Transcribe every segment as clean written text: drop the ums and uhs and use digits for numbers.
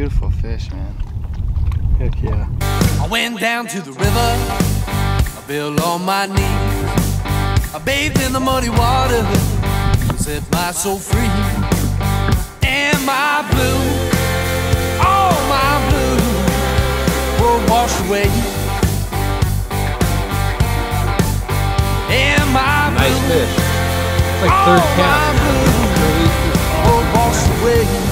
beautiful fish, man. Heck yeah. I went down to the river, I fell on my knees, I bathed in the muddy water, set my soul free, and my blues, all my blues, were washed away. And my nice blues, fish. It's like third cat. Were washed away.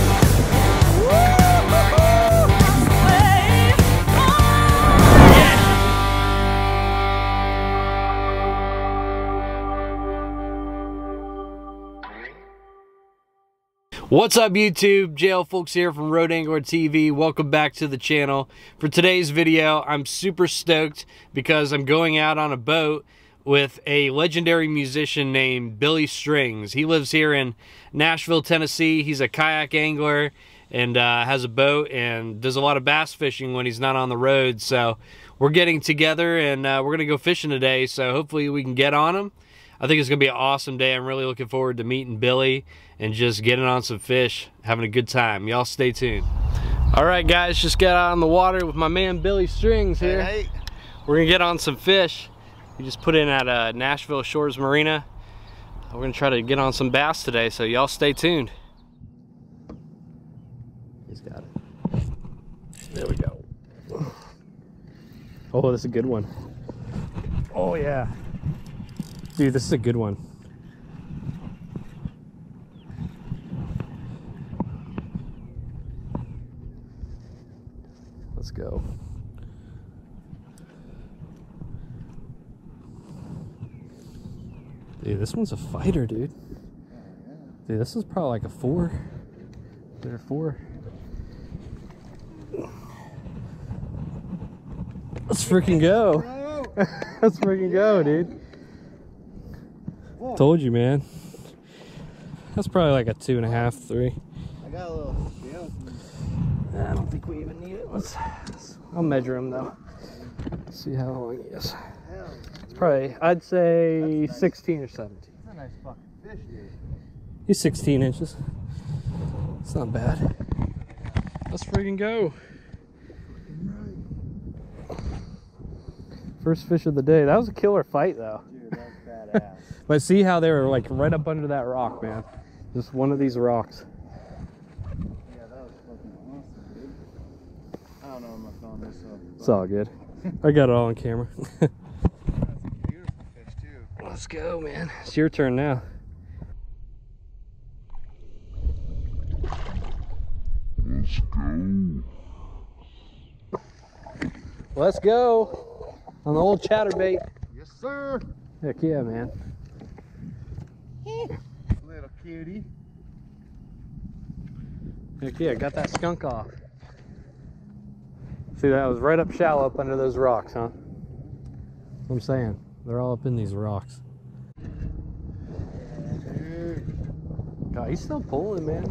What's up YouTube, JL Folks here from Road Angler TV. Welcome back to the channel. For today's video, I'm super stoked because I'm going out on a boat with a legendary musician named Billy Strings. He lives here in Nashville, Tennessee. He's a kayak angler and has a boat and does a lot of bass fishing when he's not on the road. So we're getting together and we're gonna go fishing today. So hopefully we can get on him. I think it's gonna be an awesome day. I'm really looking forward to meeting Billy and just getting on some fish, having a good time. Y'all stay tuned. All right guys, just got out on the water with my man Billy Strings here. Hey. We're gonna get on some fish. We just put in at Nashville Shores Marina. We're gonna try to get on some bass today, so y'all stay tuned. He's got it. There we go. Oh, this is a good one. Oh yeah. Dude, this is a good one. Let's go. Dude, this one's a fighter, dude. Dude, this is probably like a four. There are four. Let's freaking go. Let's freaking go, dude. Told you, man. That's probably like a 2.5, 3. I got a little scale. I don't think we even need it. I'll measure him though. See how long he is. It's probably, I'd say nice. 16 or 17. That's a nice fucking fish, dude. He's 16 inches. It's not bad. Let's freaking go. First fish of the day. That was a killer fight though. But see how they were like right up under that rock, man. Just one of these rocks. Yeah, that was fucking awesome, dude. I don't know if my phone is up. It's all good. I got it all on camera. That's a beautiful fish too. Let's go, man. It's your turn now. Let's go. Let's go on the old chatterbait. Yes, sir. Heck yeah, man. Little cutie. Heck yeah, got that skunk off. See, that was right up shallow up under those rocks, huh? That's what I'm saying. They're all up in these rocks. God, he's still pulling, man.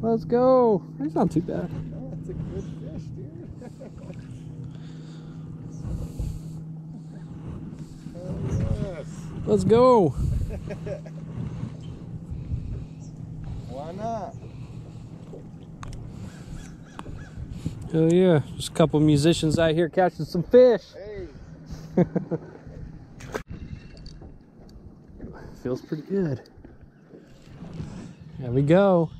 Let's go. He's not too bad. That's a good fish, dude. Let's go. Why not? Oh yeah, just a couple musicians out here catching some fish. Hey. Feels pretty good. There we go.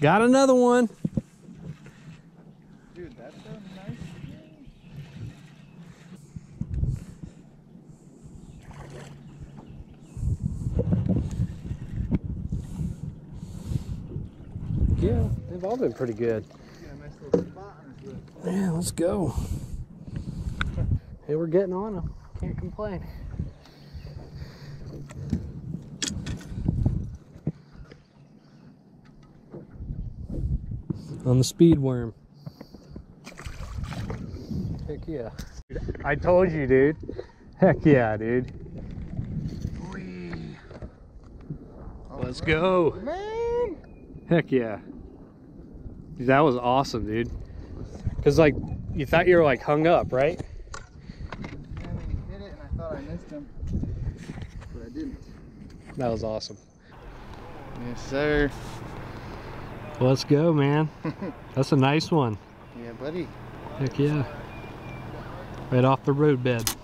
Got another one. Dude, that's a nice. Yeah, they've all been pretty good. Yeah, let's go. Hey, we're getting on them. Can't complain. On the speed worm. Heck yeah. I told you, dude. Heck yeah, dude. Let's go. Man. Heck yeah. Dude, that was awesome, dude. Cause like you thought you were like hung up, right? Yeah, I mean, he hit it and I thought I missed him, but I didn't. That was awesome. Yes, sir. Let's go, man. That's a nice one. Yeah, buddy. Heck yeah. Right off the roadbed.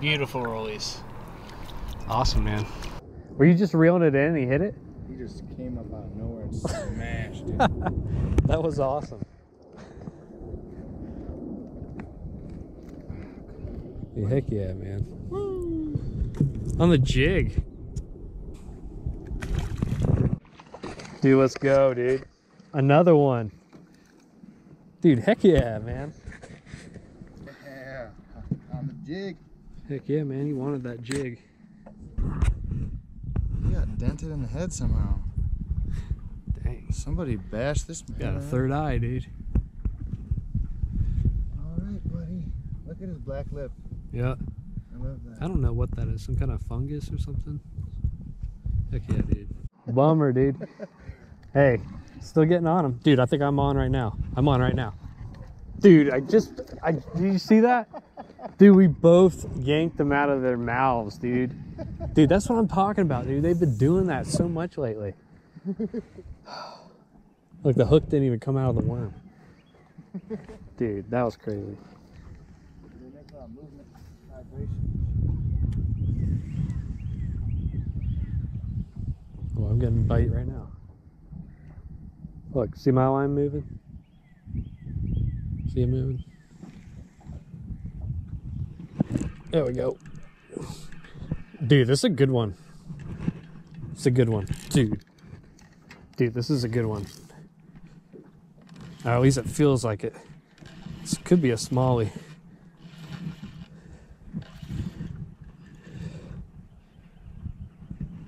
Beautiful release. Awesome, man. Were you just reeling it in and he hit it? He just came up out of nowhere and smashed it. That was awesome. Yeah, heck yeah, man. Woo! On the jig. Dude, let's go, dude. Another one. Dude, heck yeah, man. Yeah, on the jig. Heck yeah, man, you wanted that jig. He got dented in the head somehow. Dang. Somebody bashed this man. Got a third eye, dude. Alright, buddy. Look at his black lip. Yeah. I love that. I don't know what that is. Some kind of fungus or something? Heck yeah, dude. Bummer, dude. Hey, still getting on him. Dude, I think I'm on right now. I'm on right now. Dude, did you see that? Dude, we both yanked them out of their mouths, dude. Dude, that's what I'm talking about, dude. They've been doing that so much lately. Look, the hook didn't even come out of the worm. Dude, that was crazy. Oh, I'm getting a bite right now. Look, see my line moving? See it moving? There we go. Dude, this is a good one. It's a good one. Dude, this is a good one. Or at least it feels like it. This could be a smallie.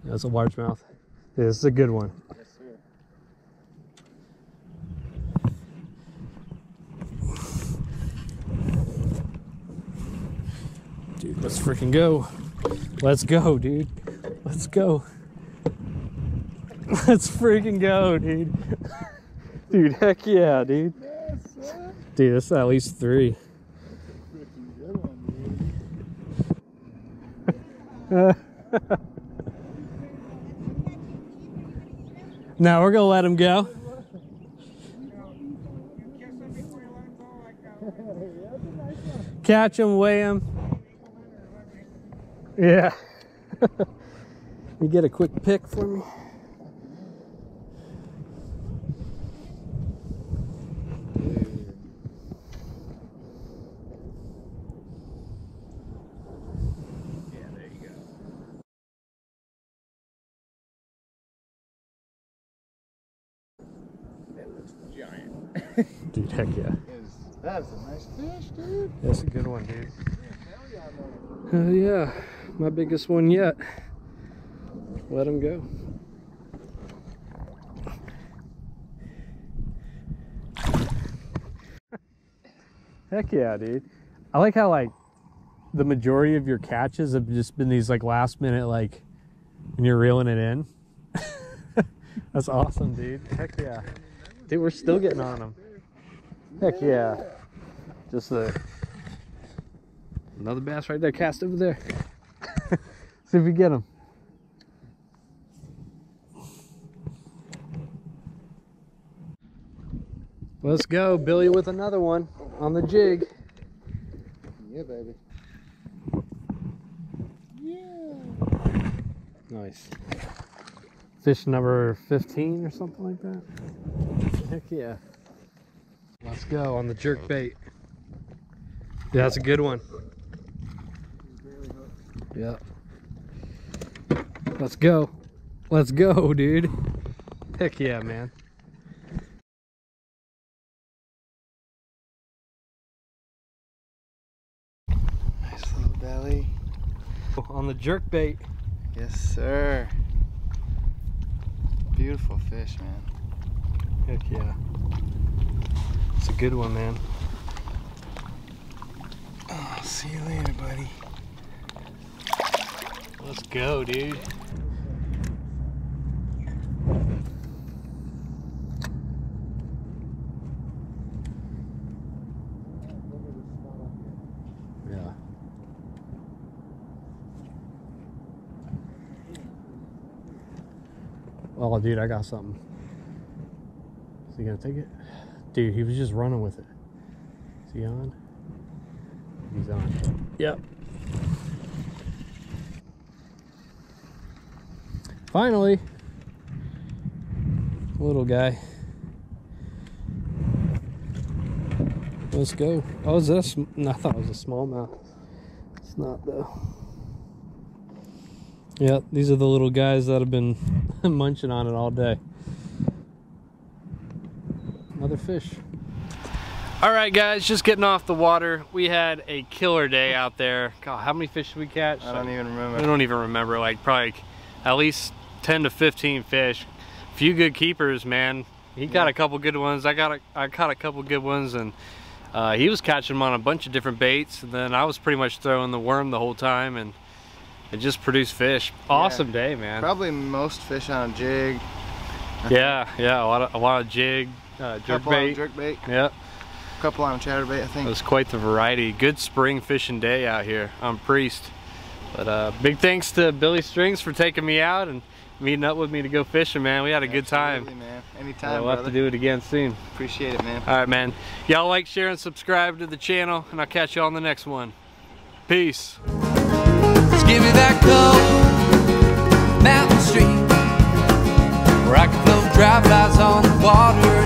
That's a largemouth. Dude, this is a good one. Yes, sir. Dude, let's freaking go. Let's go, dude. Let's go. Let's freaking go, dude. Dude, heck yeah, dude. Yes, dude, that's at least three. That's a freaking good one, dude. Now we're going to let him go. Catch him, weigh him. Yeah. You get a quick pick for me? Yeah, there you go. That looks giant. Dude, heck yeah. That was a nice fish, dude. That's a good one, dude. Hell yeah. My biggest one yet. Let him go. Heck yeah, dude. I like how like the majority of your catches have just been these like last minute, like, and you're reeling it in. That's awesome, dude. Heck yeah. Dude, we're still getting on them. Heck yeah. Just another bass right there, cast over there. See if we get him. Let's go, Billy, with another one on the jig. Yeah, baby. Yeah. Nice. Fish number 15 or something like that. Heck yeah. Let's go on the jerk bait. Yeah, that's a good one. Yeah. Let's go. Let's go, dude. Heck yeah, man. Nice little belly. On the jerk bait. Yes, sir. Beautiful fish, man. Heck yeah. It's a good one, man. Oh, see you later, buddy. Let's go, dude. Oh, dude, I got something. Is he gonna take it? Dude, he was just running with it. Is he on? He's on. Yep. Finally, little guy. Let's go. Oh, is this? No, I thought it was a smallmouth. It's not though. Yep, these are the little guys that have been munching on it all day. Another fish. All right, guys, just getting off the water. We had a killer day out there. God, how many fish did we catch? I don't even remember. I don't even remember. Like probably at least 10 to 15 fish. A few good keepers, man. He got a couple good ones. I caught a couple good ones, and he was catching them on a bunch of different baits. And then I was pretty much throwing the worm the whole time, and it just produced fish. Awesome day, man. Probably most fish on a jig. yeah, a lot of jig, jerkbait. Yeah. A couple on chatterbait, I think. It was quite the variety. Good spring fishing day out here on Priest. But big thanks to Billy Strings for taking me out and meeting up with me to go fishing, man. We had a good time. Man. Anytime, we'll have to do it again soon. Appreciate it, man. All right, man. Y'all like, share, and subscribe to the channel, and I'll catch y'all on the next one. Peace. Just give me that cold mountain stream where I can blow drive lights on the water.